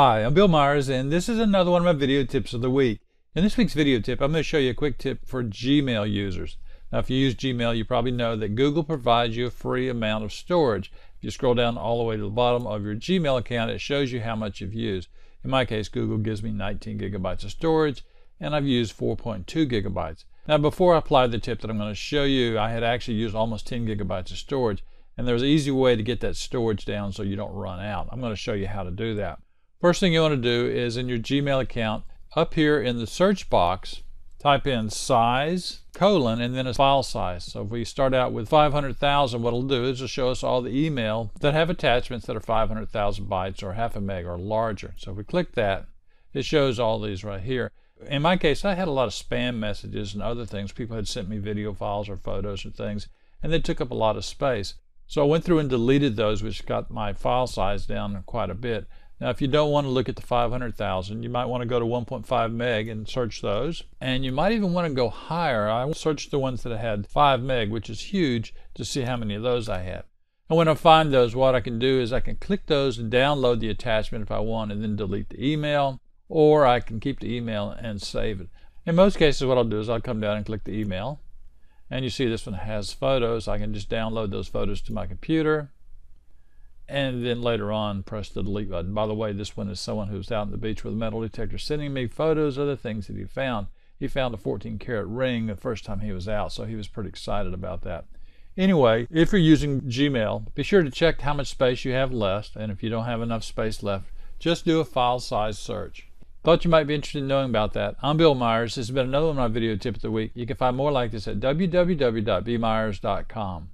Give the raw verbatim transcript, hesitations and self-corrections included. Hi, I'm Bill Myers, and this is another one of my video tips of the week. In this week's video tip, I'm going to show you a quick tip for Gmail users. Now, if you use Gmail, you probably know that Google provides you a free amount of storage. If you scroll down all the way to the bottom of your Gmail account, it shows you how much you've used. In my case, Google gives me nineteen gigabytes of storage, and I've used four point two gigabytes. Now, before I applied the tip that I'm going to show you, I had actually used almost ten gigabytes of storage, and there's an easy way to get that storage down so you don't run out. I'm going to show you how to do that. First thing you want to do is in your Gmail account, up here in the search box, type in size, colon, and then a file size. So if we start out with five hundred thousand, what it'll do is it'll show us all the email that have attachments that are five hundred thousand bytes or half a meg or larger. So if we click that, it shows all these right here. In my case, I had a lot of spam messages and other things. People had sent me video files or photos and things, and they took up a lot of space. So I went through and deleted those, which got my file size down quite a bit. Now, if you don't want to look at the five hundred thousand, you might want to go to one point five meg and search those. And you might even want to go higher. I searched the ones that had five meg, which is huge, to see how many of those I had. And when I find those, what I can do is I can click those and download the attachment if I want and then delete the email, or I can keep the email and save it. In most cases, what I'll do is I'll come down and click the email. And you see this one has photos. I can just download those photos to my computer, and then later on press the delete button. By the way, this one is someone who's out on the beach with a metal detector sending me photos of the things that he found. He found a fourteen karat ring the first time he was out, so he was pretty excited about that. Anyway, if you're using Gmail, be sure to check how much space you have left, and if you don't have enough space left, just do a file size search. Thought you might be interested in knowing about that. I'm Bill Myers. This has been another one of my video tips of the week. You can find more like this at w w w dot b myers dot com.